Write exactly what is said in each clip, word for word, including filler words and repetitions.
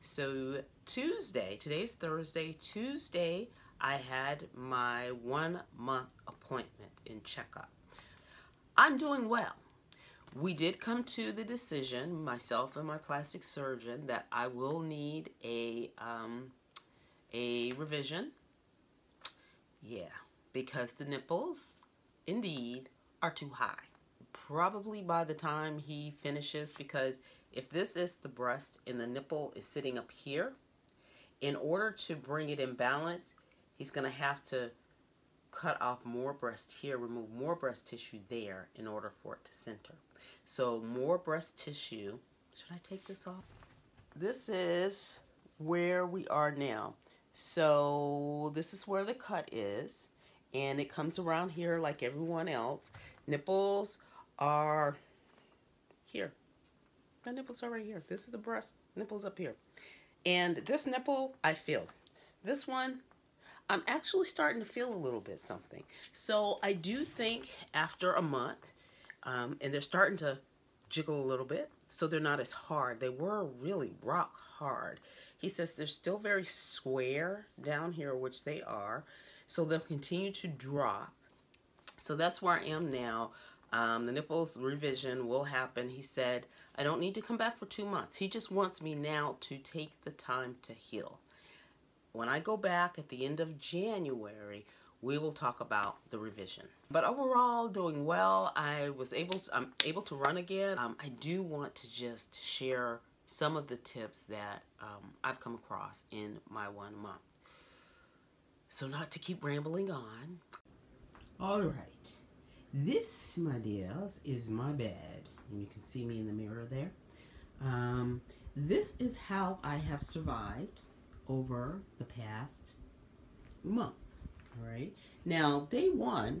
So Tuesday, today's Thursday, Tuesday, I had my one month appointment and checkup. I'm doing well. We did come to the decision, myself and my plastic surgeon, that I will need a, um, a revision. Yeah, because the nipples, indeed, are too high. Probably by the time he finishes, because if this is the breast and the nipple is sitting up here, in order to bring it in balance, he's going to have to cut off more breast here, remove more breast tissue there in order for it to center. So more breast tissue. Should I take this off? This is where we are now. So this is where the cut is, and it comes around here like everyone else. Nipples are here. The nipples are right here. This is the breast, nipples up here. And this nipple, I feel. This one, I'm actually starting to feel a little bit something. So I do think after a month, um, and they're starting to jiggle a little bit, so they're not as hard. They were really rock hard. He says they're still very square down here, which they are. So they'll continue to drop. So that's where I am now. Um, the nipples revision will happen. He said, I don't need to come back for two months. He just wants me now to take the time to heal. When I go back at the end of January, we will talk about the revision. But overall, doing well. I was able to, I'm able to run again. Um, I do want to just share some of the tips that um, I've come across in my one month. So not to keep rambling on. All right. This, my dears, is my bed. And you can see me in the mirror there. Um, this is how I have survived over the past month. All right. Now, day one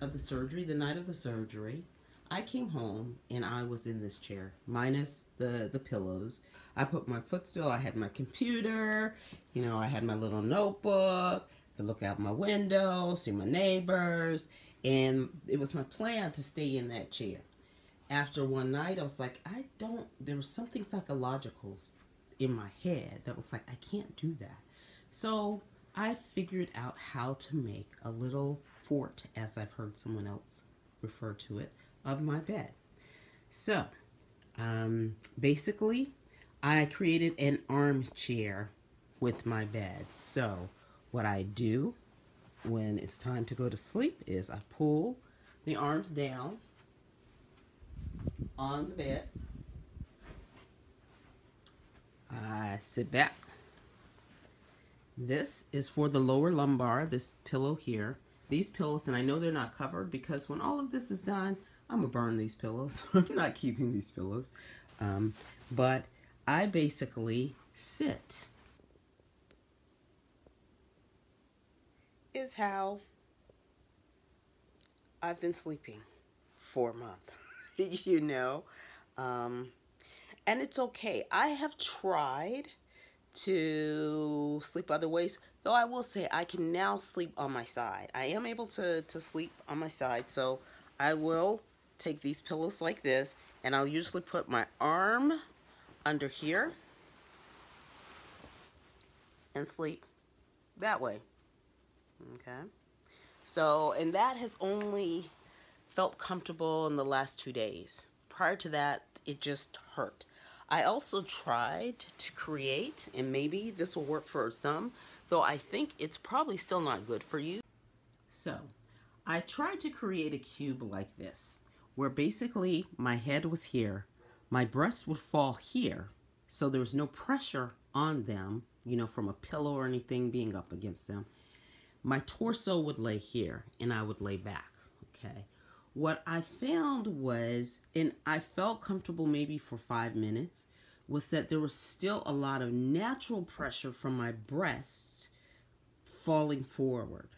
of the surgery, the night of the surgery, I came home and I was in this chair, minus the, the pillows. I put my footstool, I had my computer, you know, I had my little notebook, could look out my window, see my neighbors, and it was my plan to stay in that chair. After one night, I was like, I don't, there was something psychological in my head that was like, I can't do that. So I figured out how to make a little fort, as I've heard someone else refer to it, of my bed. So um, basically, I created an armchair with my bed. So what I do when it's time to go to sleep is I pull the arms down on the bed. I sit back. This is for the lower lumbar, this pillow here. These pillows, and I know they're not covered because when all of this is done, I'm gonna burn these pillows. I'm not keeping these pillows. Um, but I basically sit. Is how I've been sleeping for a month, you know. Um, and it's okay. I have tried to sleep other ways, though I will say I can now sleep on my side. I am able to, to sleep on my side, so I will take these pillows like this, and I'll usually put my arm under here and sleep that way. Okay, so, and that has only felt comfortable in the last two days. Prior to that, it just hurt. I also tried to create, and maybe this will work for some, though I think it's probably still not good for you. So, I tried to create a cube like this, where basically my head was here, my breasts would fall here, so there was no pressure on them, you know, from a pillow or anything being up against them. My torso would lay here, and I would lay back, okay? What I found was, and I felt comfortable maybe for five minutes, was that there was still a lot of natural pressure from my breast falling forward.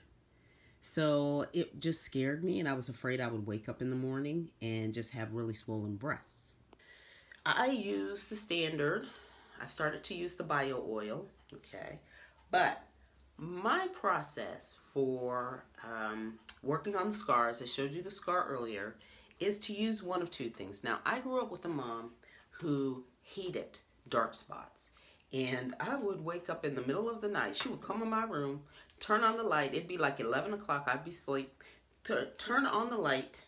So it just scared me, and I was afraid I would wake up in the morning and just have really swollen breasts. I use the standard. I've started to use the bio oil, okay? But my process for um, working on the scars, I showed you the scar earlier, is to use one of two things. Now, I grew up with a mom who hated dark spots, And I would wake up in the middle of the night. She would come in my room, turn on the light. It'd be like eleven o'clock. I'd be asleep. Turn on the light.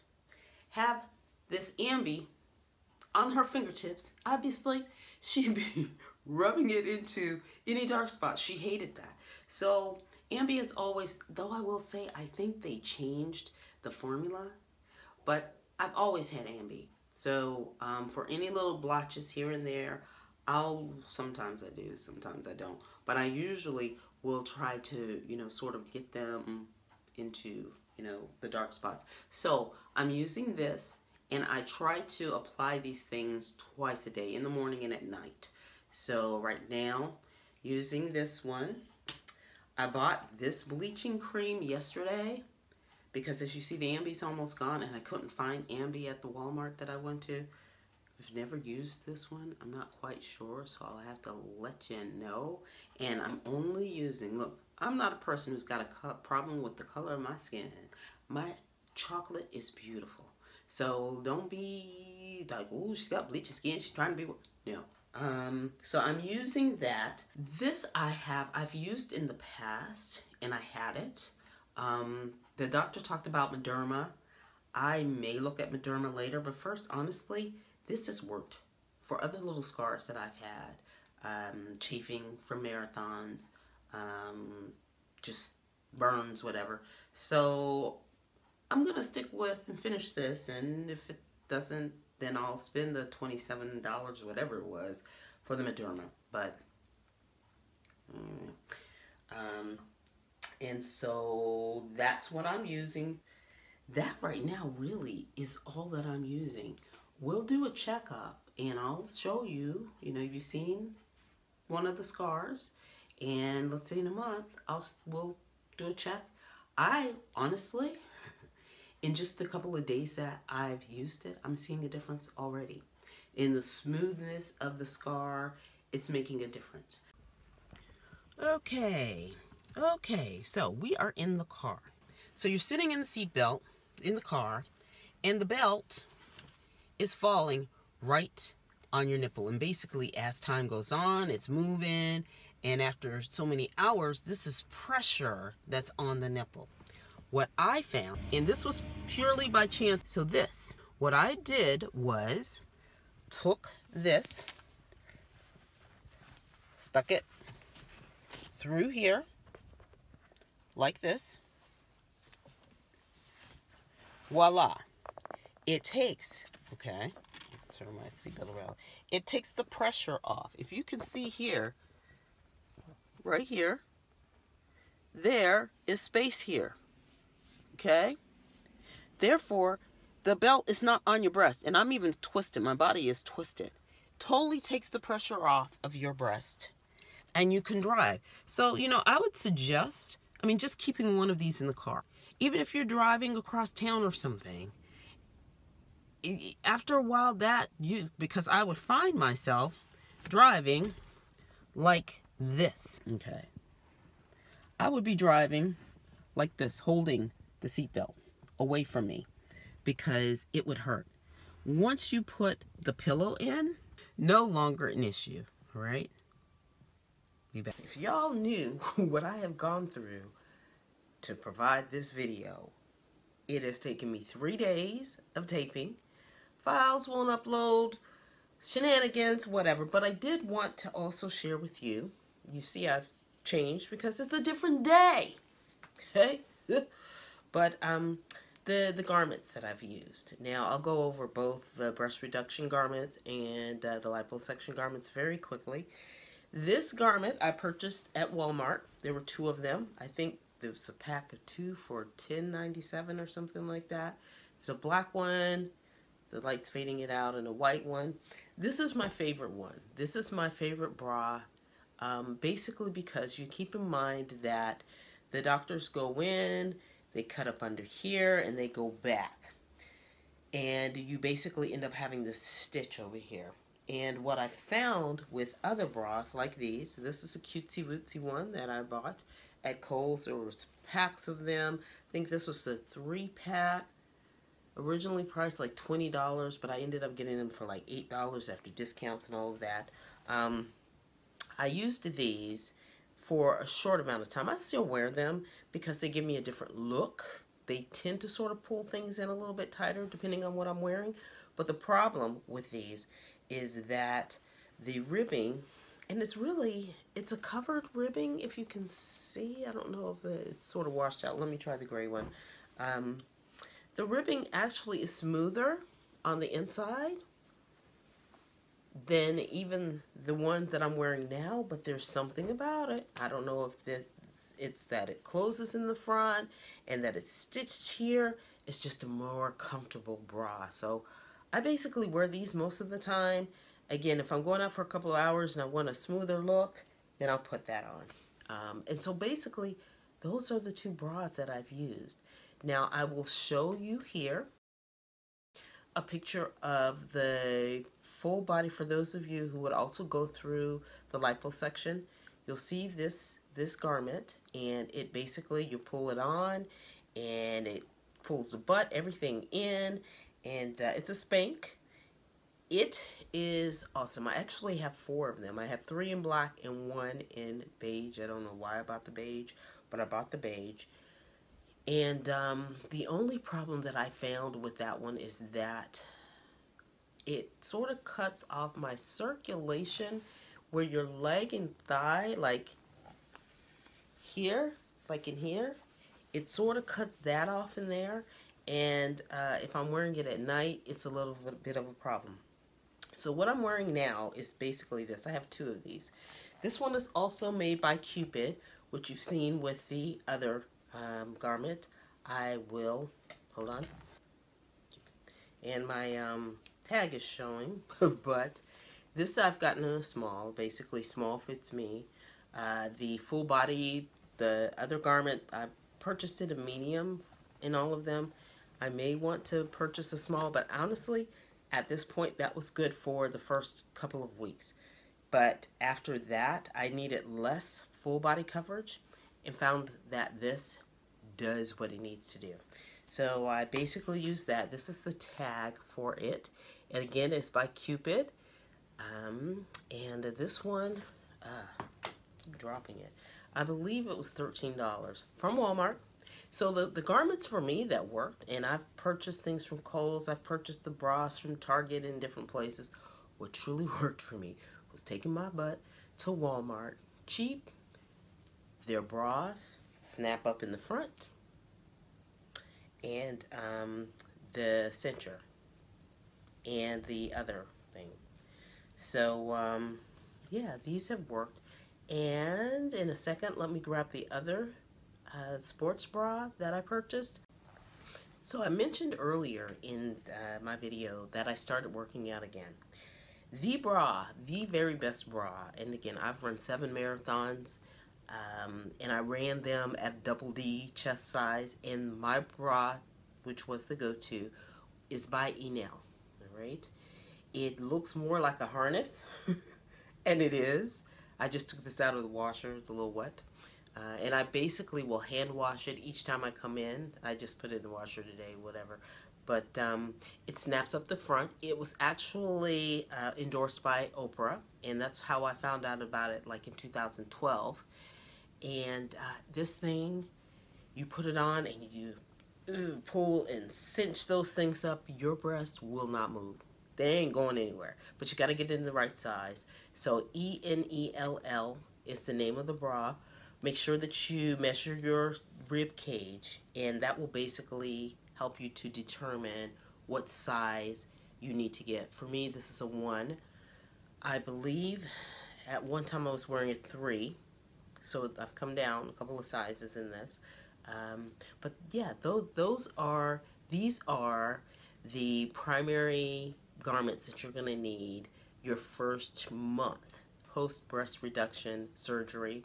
Have this ambi on her fingertips. I'd be asleep. She'd be rubbing it into any dark spot. She hated that. So ambi is always, though I will say, I think they changed the formula. But I've always had ambi. So um, for any little blotches here and there, I'll, sometimes I do, sometimes I don't, but I usually will try to, you know, sort of get them into, you know, the dark spots. So I'm using this, and I try to apply these things twice a day, in the morning and at night. So right now, using this one, I bought this bleaching cream yesterday, because as you see, the ambi's almost gone, and I couldn't find ambi at the Walmart that I went to. I've never used this one. I'm not quite sure, so I'll have to let you know. And I'm only using, look, I'm not a person who's got a problem with the color of my skin. My chocolate is beautiful. So don't be like, oh, she's got bleaching skin, she's trying to be, no. Um, so I'm using that. This I have, I've used in the past, and I had it. Um, the doctor talked about Mederma. I may look at Mederma later, but first, honestly, this has worked for other little scars that I've had, um, chafing from marathons, um, just burns, whatever. So I'm going to stick with and finish this, and if it doesn't, then I'll spend the twenty-seven dollars or whatever it was for the Mederma. But, um, and so that's what I'm using. That right now really is all that I'm using. We'll do a checkup, and I'll show you, you know, you've seen one of the scars, and let's say in a month, I'll, we'll do a check. I honestly, in just the couple of days that I've used it, I'm seeing a difference already. In the smoothness of the scar, it's making a difference. Okay, okay, so we are in the car. So you're sitting in the seat belt in the car, and the belt is falling right on your nipple, and basically as time goes on, it's moving, and after so many hours, this is pressure that's on the nipple. What I found, and this was purely by chance, so this, what I did was took this, stuck it through here like this, voila. It takes, okay, let's turn my seatbelt around. It takes the pressure off. If you can see here, right here, there is space here, okay? Therefore, the belt is not on your breast, and I'm even twisted. My body is twisted. Totally takes the pressure off of your breast, and you can drive. So, you know, I would suggest, I mean, just keeping one of these in the car. Even if you're driving across town or something, after a while that you, because I would find myself driving like this, okay? I would be driving like this, holding the seatbelt away from me because it would hurt. Once you put the pillow in, no longer an issue, all right? Be back. If y'all knew what I have gone through to provide this video, it has taken me three days of taping. Files won't upload, shenanigans, whatever. But I did want to also share with you. You see I've changed because it's a different day. Okay? But um, the, the garments that I've used. Now, I'll go over both the breast reduction garments and uh, the liposuction garments very quickly. This garment I purchased at Walmart. There were two of them. I think there was a pack of two for ten ninety-seven or something like that. It's a black one, the light's fading it out, and a white one. This is my favorite one. This is my favorite bra, um, basically because you keep in mind that the doctors go in, they cut up under here, and they go back. And you basically end up having this stitch over here. And what I found with other bras like these, this is a cutesy lootsy one that I bought at Kohl's. There was packs of them. I think this was a three pack. Originally priced like twenty dollars, but I ended up getting them for like eight dollars after discounts and all of that. Um, I used these for a short amount of time. I still wear them because they give me a different look. They tend to sort of pull things in a little bit tighter depending on what I'm wearing. But the problem with these is that the ribbing, and it's really, it's a covered ribbing if you can see. I don't know if the, it's sort of washed out. Let me try the gray one. Um, the ribbing actually is smoother on the inside than even the one that I'm wearing now, but there's something about it. I don't know if the, it's that it closes in the front and that it's stitched here. It's just a more comfortable bra. So I basically wear these most of the time. Again, if I'm going out for a couple of hours and I want a smoother look, then I'll put that on. Um, and so basically, those are the two bras that I've used. Now, I will show you here a picture of the full body for those of you who would also go through the lipo section. You'll see this, this garment, and it basically, you pull it on, and it pulls the butt, everything in, and uh, it's a spank. It is awesome. I actually have four of them. I have three in black and one in beige. I don't know why I bought the beige, but I bought the beige. And um, the only problem that I found with that one is that it sort of cuts off my circulation where your leg and thigh, like here, like in here, it sort of cuts that off in there. And uh, if I'm wearing it at night, it's a little bit of a problem. So what I'm wearing now is basically this. I have two of these. This one is also made by Cupid, which you've seen with the other um, garment. I will, hold on, and my um, tag is showing, but this I've gotten in a small, basically small fits me. Uh, the full body, the other garment, I purchased it a medium in all of them. I may want to purchase a small, but honestly, at this point, that was good for the first couple of weeks. But after that, I needed less full body coverage and found that this does what it needs to do. So I basically use that. This is the tag for it. And again, it's by Cupid. Um, and this one, uh, I'm dropping it. I believe it was thirteen dollars from Walmart. So the, the garments for me that worked, and I've purchased things from Kohl's, I've purchased the bras from Target and different places. What truly worked for me was taking my butt to Walmart. Cheap, their bras snap up in the front, and um, the cincher, and the other thing. So um, yeah, these have worked. And in a second, let me grab the other Uh, sports bra that I purchased. So I mentioned earlier in uh, my video that I started working out again. The bra, the very best bra, and again, I've run seven marathons, um, and I ran them at double D chest size, and my bra, which was the go-to, is by Enell. All right, it looks more like a harness, and it is. I just took this out of the washer, it's a little wet. Uh, and I basically will hand wash it each time I come in. I just put it in the washer today, whatever. But um, it snaps up the front. It was actually uh, endorsed by Oprah, and that's how I found out about it, like in two thousand twelve. And uh, this thing, you put it on and you uh, pull and cinch those things up. Your breasts will not move. They ain't going anywhere. But you got to get it in the right size. So E N E L L is the name of the bra. Make sure that you measure your rib cage, and that will basically help you to determine what size you need to get. For me, this is a one. I believe at one time I was wearing a three, so I've come down a couple of sizes in this. Um, but yeah, those, those are, these are the primary garments that you're gonna need your first month post breast reduction surgery.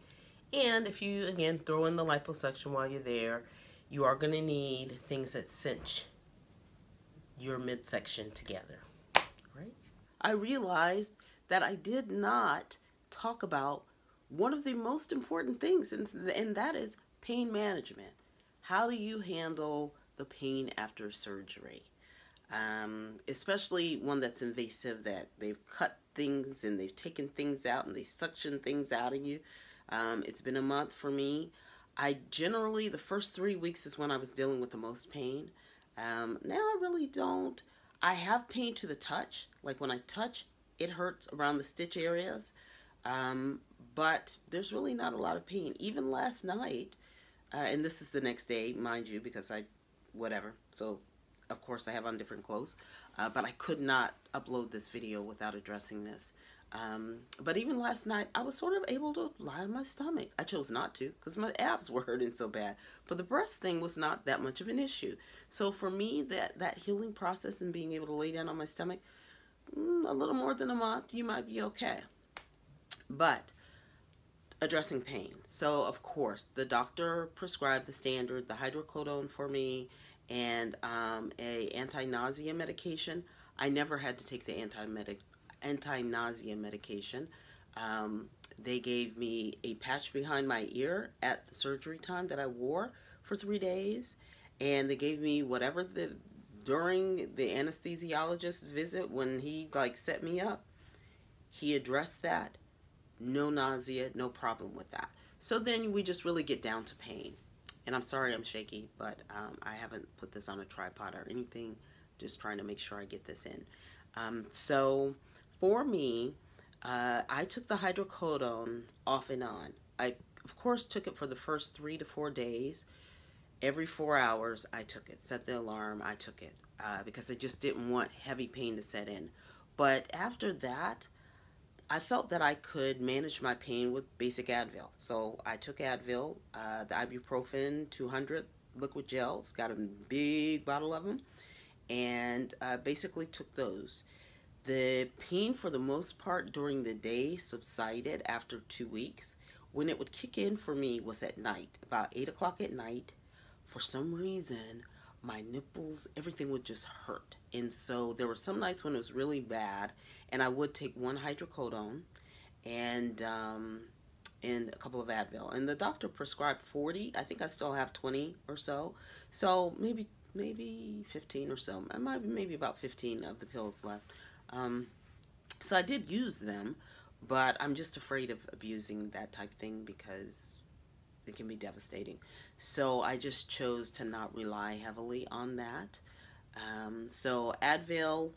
And if you, again, throw in the liposuction while you're there, you are going to need things that cinch your midsection together, right? I realized that I did not talk about one of the most important things, and, and that is pain management. How do you handle the pain after surgery? Um, especially one that's invasive, that they've cut things and they've taken things out and they suction things out of you. Um, it's been a month for me. I generally, the first three weeks is when I was dealing with the most pain. Um, now I really don't. I have pain to the touch. Like when I touch, it hurts around the stitch areas. Um, but there's really not a lot of pain. Even last night, uh, and this is the next day, mind you, because I, whatever. So, of course, I have on different clothes. Uh, but I could not upload this video without addressing this. Um, but even last night, I was sort of able to lie on my stomach. I chose not to because my abs were hurting so bad. But the breast thing was not that much of an issue. So for me, that, that healing process and being able to lay down on my stomach, mm, a little more than a month, you might be okay. But addressing pain. So of course, the doctor prescribed the standard, the hydrocodone for me, and um, a anti-nausea medication. I never had to take the anti-medic. anti-nausea medication. Um, they gave me a patch behind my ear at the surgery time that I wore for three days. And they gave me whatever the, during the anesthesiologist visit when he like set me up, he addressed that. No nausea, no problem with that. So then we just really get down to pain. And I'm sorry I'm shaky, but um, I haven't put this on a tripod or anything. Just trying to make sure I get this in. Um, so for me, uh, I took the hydrocodone off and on. I, of course, took it for the first three to four days. Every four hours, I took it. Set the alarm, I took it. Uh, because I just didn't want heavy pain to set in. But after that, I felt that I could manage my pain with basic Advil. So I took Advil, uh, the ibuprofen two hundred liquid gels. Got a big bottle of them. And uh, basically took those. The pain for the most part during the day subsided after two weeks. When it would kick in for me was at night, about eight o'clock at night. For some reason, my nipples, everything would just hurt. And so there were some nights when it was really bad and I would take one hydrocodone and, um, and a couple of Advil. And the doctor prescribed forty, I think I still have twenty or so. So maybe, maybe fifteen or so, I might be maybe about fifteen of the pills left. Um, so I did use them, but I'm just afraid of abusing that type of thing because it can be devastating. So I just chose to not rely heavily on that. Um, so Advil,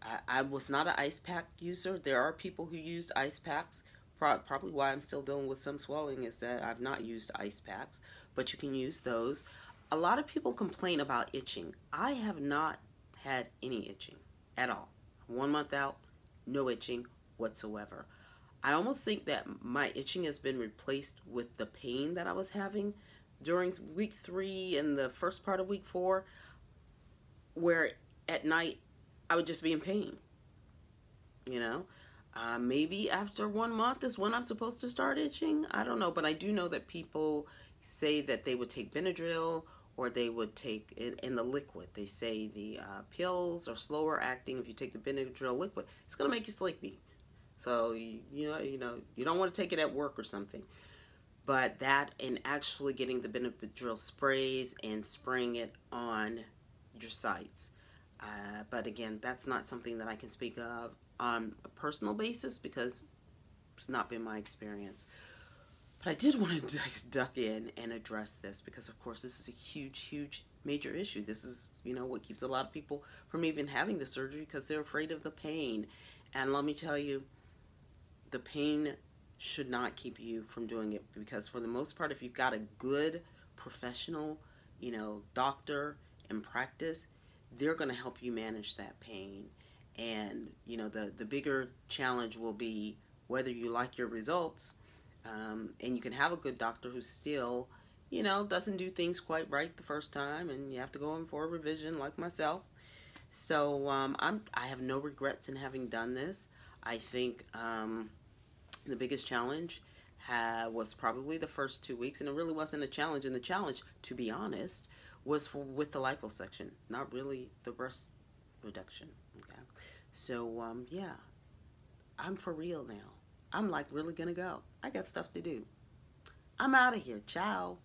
I, I was not an ice pack user. There are people who used ice packs. Pro probably why I'm still dealing with some swelling is that I've not used ice packs, but you can use those. A lot of people complain about itching. I have not had any itching at all. One month out, no itching whatsoever. I almost think that my itching has been replaced with the pain that I was having during week three and the first part of week four, where at night I would just be in pain, you know? Uh, maybe after one month is when I'm supposed to start itching. I don't know, but I do know that people say that they would take Benadryl or they would take in, in the liquid. They say the uh, pills are slower acting. If you take the Benadryl liquid, it's gonna make you sleepy. So you, you know, you know, you don't want to take it at work or something. But that, and actually getting the Benadryl sprays and spraying it on your sites. Uh, but again, that's not something that I can speak of on a personal basis because it's not been my experience. But I did want to duck in and address this because, of course, this is a huge, huge, major issue. This is, you know, what keeps a lot of people from even having the surgery because they're afraid of the pain. And let me tell you, the pain should not keep you from doing it because, for the most part, if you've got a good professional, you know, doctor and practice, they're going to help you manage that pain. And, you know, the, the bigger challenge will be whether you like your results. Um, and you can have a good doctor who still, you know, doesn't do things quite right the first time, and you have to go in for a revision like myself. So um, I'm, I have no regrets in having done this. I think um, the biggest challenge ha was probably the first two weeks, and it really wasn't a challenge. And the challenge, to be honest, was for, with the liposuction, not really the breast reduction. Okay, so um, yeah, I'm for real now. I'm like really gonna go. I got stuff to do. I'm out of here. Ciao.